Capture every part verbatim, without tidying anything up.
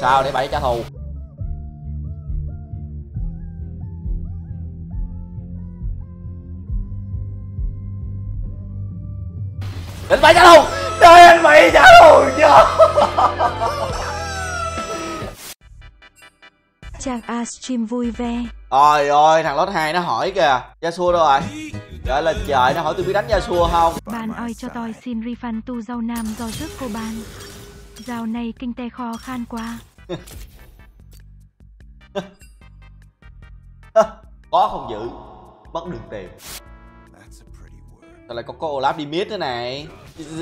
sao để bảy trả thù. Đến bảy trả thù. Trời, anh bảy trả thù chưa? Chàng A stream vui vẻ. Ôi ôi, thằng lót hai nó hỏi kìa, Yasuo đâu rồi? Trời là trời, nó hỏi tôi biết đánh Yasuo không? Bạn ơi cho tôi xin refund tu rau nam do trước cô bạn. Rau này kinh tế khó khăn quá. Có không giữ, mất được tiền. Sao lại có, có Olaf đi mid thế này?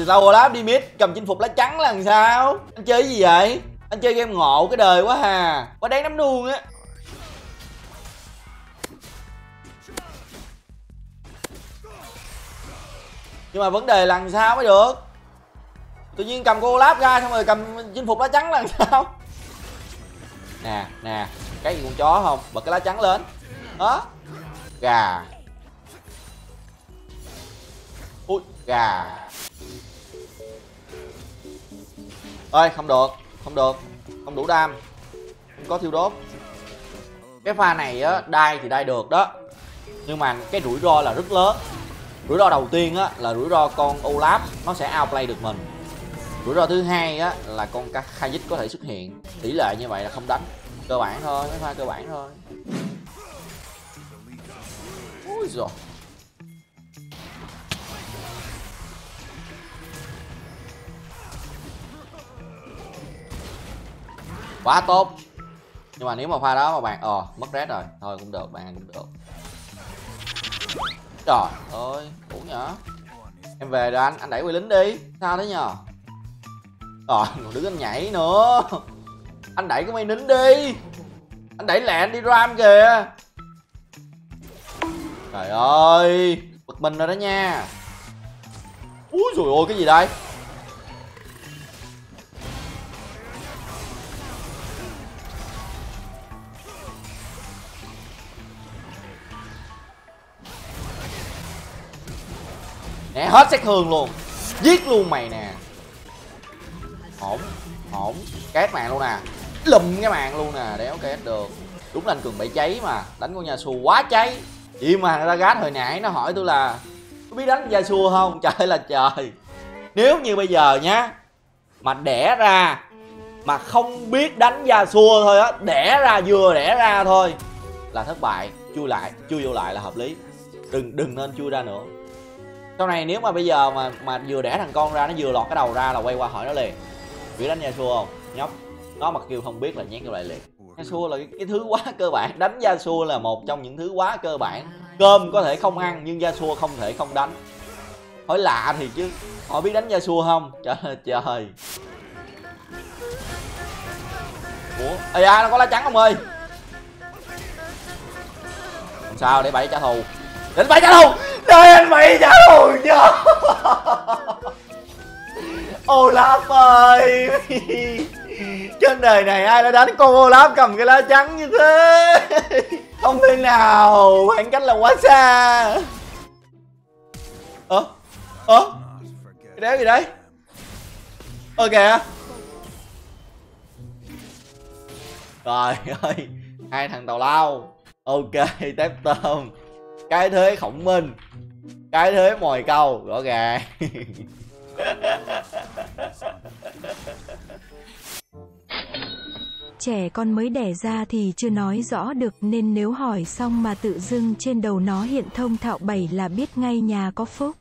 Sao Olaf đi mid cầm chinh phục lá trắng là làm sao? Anh chơi cái gì vậy? Anh chơi game ngộ cái đời quá hà. Quá đáng lắm luôn á. Nhưng mà vấn đề là làm sao mới được? Tự nhiên cầm cô Olaf ra xong rồi cầm chinh phục lá trắng là làm sao? Nè, nè, cái gì con chó không? Bật cái lá trắng lên. Đó. Gà. Ui, gà. Ơi, không được. Không được, không đủ đam, không có thiêu đốt. Cái pha này á, đai thì đai được đó. Nhưng mà cái rủi ro là rất lớn. Rủi ro đầu tiên á, là rủi ro con Olaf nó sẽ outplay được mình. Rủi ro thứ hai á, là con Kha'Zix có thể xuất hiện. Tỷ lệ như vậy là không đánh. Cơ bản thôi, cái pha cơ bản thôi. Úi giời. Quá tốt. Nhưng mà nếu mà pha đó mà bạn ờ mất rét rồi. Thôi cũng được, bạn cũng được. Trời ơi, đủ nhở. Em về rồi anh, anh đẩy quay lính đi. Sao thế nhờ? Rồi, còn đứng anh nhảy nữa. Anh đẩy cái mây nín đi. Anh đẩy lẹ anh đi ram kìa. Trời ơi, bực mình rồi đó nha. Úi dồi ôi, cái gì đây? Nè, hết xét hương luôn. Giết luôn mày nè. Ổn, ổn. Két mạng luôn nè. Lùm cái mạng luôn nè, đéo két được. Đúng là anh Cường bậy cháy mà. Đánh con Yasuo quá cháy. Vậy mà thằng Ragaz hồi nãy nó hỏi tôi là có biết đánh Yasuo không? Trời là trời. Nếu như bây giờ nhá, mà đẻ ra mà không biết đánh Yasuo thôi á, đẻ ra vừa đẻ ra thôi là thất bại. Chui lại, chui vô lại là hợp lý. Đừng, đừng nên chui ra nữa. Sau này nếu mà bây giờ mà mà vừa đẻ thằng con ra, nó vừa lọt cái đầu ra là quay qua hỏi nó liền. Biết đánh Yasuo không? Nhóc. Nó mà kêu không biết là nhét kêu lại liền. Yasuo là cái, cái thứ quá cơ bản. Đánh Yasuo là một trong những thứ quá cơ bản. Cơm có thể không ăn nhưng Yasuo không thể không đánh. Hỏi lạ thì chứ. Hỏi biết đánh Yasuo không? Trời ơi trời. Ủa? Ê da, nó có lá trắng không ơi? Làm sao để bảy trả thù? Để bảy trả thù! Trời, anh mày trả thù chưa? Olaf ơi. Trên đời này ai đã đánh con Olaf cầm cái lá trắng như thế? Không thể nào, khoảng cách là quá xa. Ơ? Ơ? Cái đéo gì đấy? Ơ kìa. Trời ơi, hai thằng tào lao. Ok, tép tôm. Cái thế khổng minh, cái thế mồi câu, rõ ràng. Trẻ con mới đẻ ra thì chưa nói rõ được, nên nếu hỏi xong mà tự dưng trên đầu nó hiện thông thạo bảy là biết ngay nhà có phúc.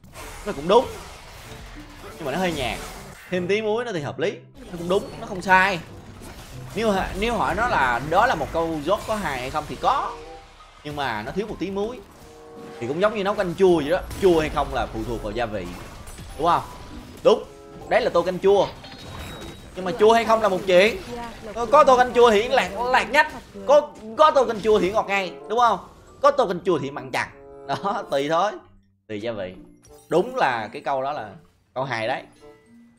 Nó cũng đúng, nhưng mà nó hơi nhạt. Thêm tí muối nó thì hợp lý. Nó cũng đúng, nó không sai. Nếu, nếu hỏi nó là đó là một câu dốt có hài hay không thì có. Nhưng mà nó thiếu một tí muối. Thì cũng giống như nấu canh chua vậy đó. Chua hay không là phụ thuộc vào gia vị. Đúng không? Đúng. Đấy là tô canh chua. Nhưng mà chua hay không là một chuyện. Có tô canh chua thì lạc, lạc nhách. Có có tô canh chua thì ngọt ngay. Đúng không? Có tô canh chua thì mặn chặt. Đó, tùy thôi. Tùy gia vị. Đúng là cái câu đó là câu hài đấy.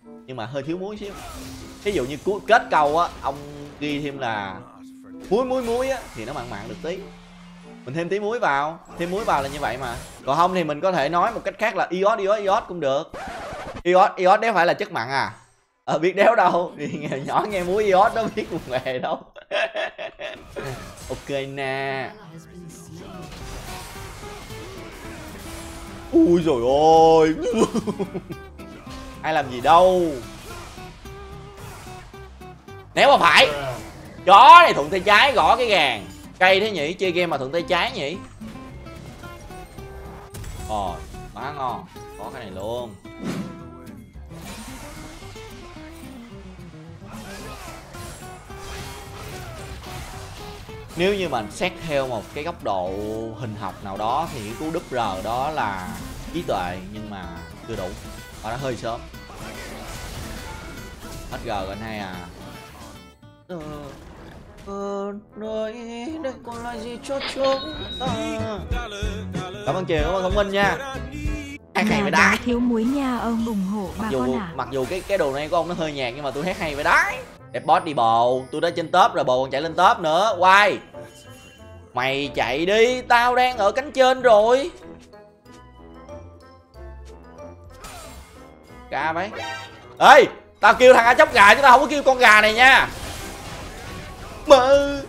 Nhưng mà hơi thiếu muối xíu. Ví dụ như kết câu á, ông ghi thêm là muối muối muối á, thì nó mặn mặn được tí. Mình thêm tí muối vào, thêm muối vào là như vậy mà. Còn không thì mình có thể nói một cách khác là iốt iốt iốt cũng được. Iốt iốt đấy phải là chất mặn à? Ờ biết đéo đâu, thì nhỏ nghe múa iốt đó biết một nghề đâu. Ok nè. Ui rồi ôi. Ai làm gì đâu. Nếu mà phải. Chó này thuận tay trái gõ cái gàng. Cây thế nhỉ, chơi game mà thuận tay trái nhỉ. Ồ, quá ngon. Có cái này luôn. Nếu như mình xét theo một cái góc độ hình học nào đó thì cú đúp R đó là trí tuệ, nhưng mà chưa đủ. Và nó hơi sớm. Hết G rồi anh hai à. Ờ, ờ, đây, đây còn là gì cho chúng ta. Cảm ơn Triều, cảm ơn Thông Minh nha. Hát hay vậy đấy. Thiếu muối nha ông, ủng hộ bà con à. Mặc dù cái cái đồ này của ông nó hơi nhạt nhưng mà tôi hát hay vậy đấy. Đẹp boss đi bồ, tôi đã trên top rồi bồ còn chạy lên top nữa. Quay. Mày chạy đi, tao đang ở cánh trên rồi. Gà mấy. Ê, tao kêu thằng A chóc gà chứ tao không có kêu con gà này nha. Mơ.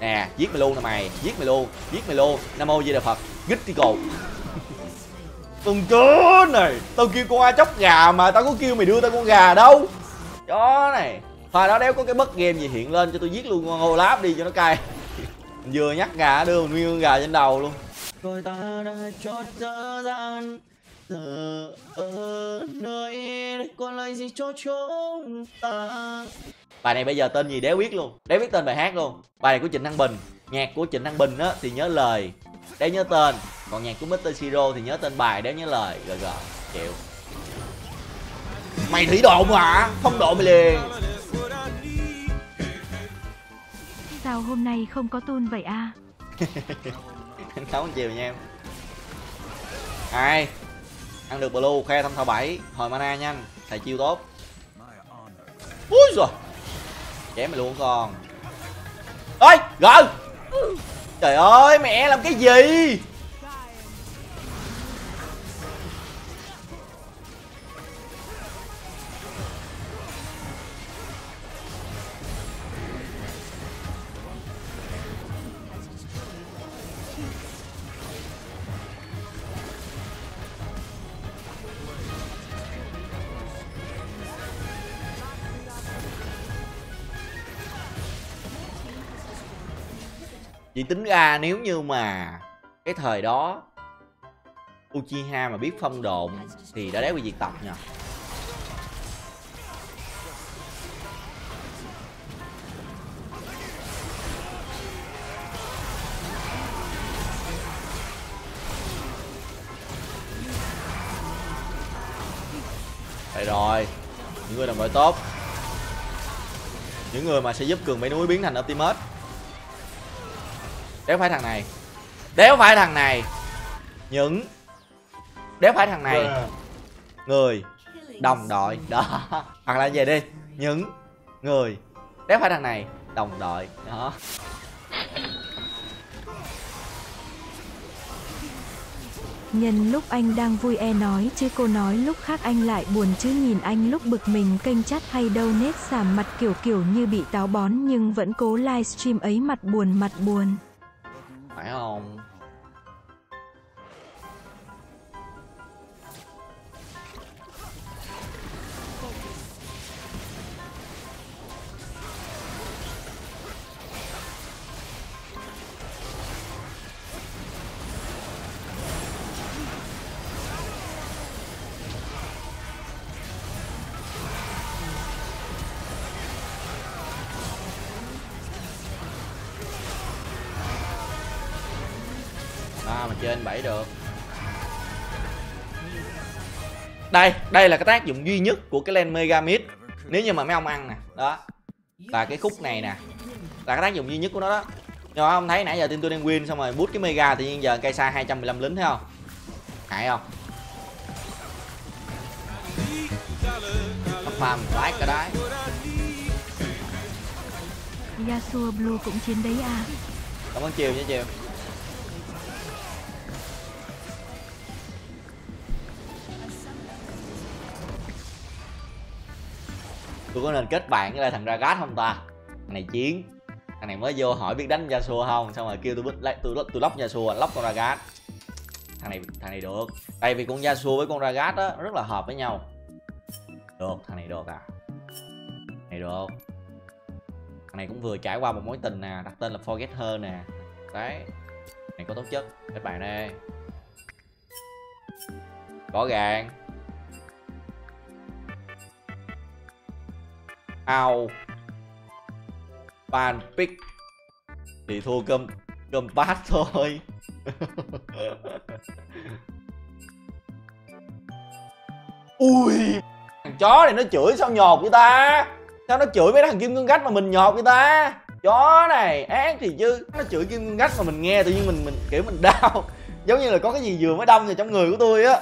Nè, giết mày luôn nè mày, giết mày luôn, giết mày luôn. Nam mô Di Đà Phật, gít đi cột. Con chó này, tao kêu con A chóc gà mà tao có kêu mày đưa tao con gà đâu. Chó này. Hồi đó đéo có cái bất game gì hiện lên cho tôi giết luôn con Olaf đi cho nó cay. Vừa nhắc gà đưa mình nguyên con gà trên đầu luôn. Rồi ta đã chót thời gian. Giờ ở nơi còn lại gì cho chúng ta. Bài này bây giờ tên gì đéo biết luôn. Đéo biết tên bài hát luôn. Bài này của Trịnh Năng Bình. Nhạc của Trịnh Năng Bình á thì nhớ lời, đéo nhớ tên. Còn nhạc của mít tơ Siro thì nhớ tên bài, đéo nhớ lời. Rồi rồi, chịu. Mày thủy độn hả? Không độn mày liền. Sao hôm nay không có tun vậy a? À? Sáu chiều nha em. Ai? Ăn được blue, khoe thăm thao bảy. Hồi mana nhanh, thầy chiêu tốt. Úi giời. Chém mày luôn con. Ôi, rồi. Trời ơi, mẹ làm cái gì? Chỉ tính ra nếu như mà cái thời đó Uchiha mà biết phong độn thì đã đéo bị diệt tộc nha. Vậy rồi, những người đồng đội tốt, những người mà sẽ giúp Cường Bảy Núi biến thành Optimus. Đéo phải thằng này. Đéo phải thằng này. Những Đéo phải thằng này Người đồng đội. Đó. Hoặc là về đi. Những người đéo phải thằng này đồng đội. Đó. Nhân lúc anh đang vui e nói chứ cô nói lúc khác anh lại buồn chứ nhìn anh lúc bực mình kênh chat hay đâu nết sàm mặt kiểu kiểu như bị táo bón nhưng vẫn cố livestream ấy mặt buồn mặt buồn. Phải không? À, mà trên bảy được. Đây, đây là cái tác dụng duy nhất của cái len Megamid. Nếu như mà mấy ông ăn nè, đó. Và cái khúc này nè là cái tác dụng duy nhất của nó đó. Nhưng mà ông thấy nãy giờ team tôi đang win xong rồi bút cái Mega tự nhiên giờ cây xa hai trăm mười lăm lính thấy không? Hại không? Nó farm quá cả đấy. Yasuo Blue cũng chiến đấy à. Cảm ơn Chiều nha Chiều. tôi có nên kết bạn với lại thằng Ragaz không ta? Thằng này chiến, thằng này mới vô hỏi biết đánh Yasuo không, xong rồi kêu tôi bích lấy tôi lóc tôi lóc Yasuo, lóc con Ragaz. Thằng này thằng này được, tại vì con Yasuo với con Ragaz đó rất là hợp với nhau. Được, thằng này được à? Thằng này được. Thằng này cũng vừa trải qua một mối tình nè, đặt tên là Forget Her nè. Đấy, này có tố chất, các bạn đây. Rõ ràng. Ao Pan pick thì thua cơm cơm bát thôi. Ui, thằng chó này nó chửi sao nhột vậy ta? Sao nó chửi mấy thằng kim cương gách mà mình nhột vậy ta? Chó này ác thì chứ, nó chửi kim cương gách mà mình nghe tự nhiên mình mình kiểu mình đau. Giống như là có cái gì vừa mới đâm vào trong người của tôi á.